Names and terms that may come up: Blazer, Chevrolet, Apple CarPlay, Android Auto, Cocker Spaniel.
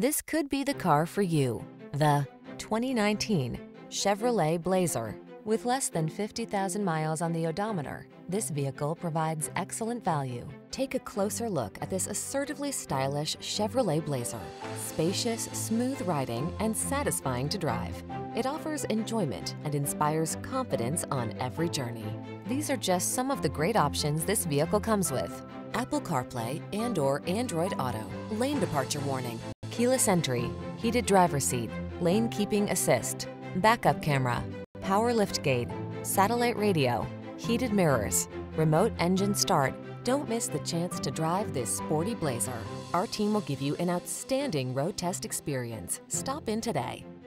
This could be the car for you. The 2019 Chevrolet Blazer. With less than 50,000 miles on the odometer, this vehicle provides excellent value. Take a closer look at this assertively stylish Chevrolet Blazer. Spacious, smooth riding, and satisfying to drive. It offers enjoyment and inspires confidence on every journey. These are just some of the great options this vehicle comes with: Apple CarPlay and/or Android Auto, lane departure warning, keyless entry, heated driver's seat, lane keeping assist, backup camera, power liftgate, satellite radio, heated mirrors, remote engine start. Don't miss the chance to drive this sporty Blazer. Our team will give you an outstanding road test experience. Stop in today.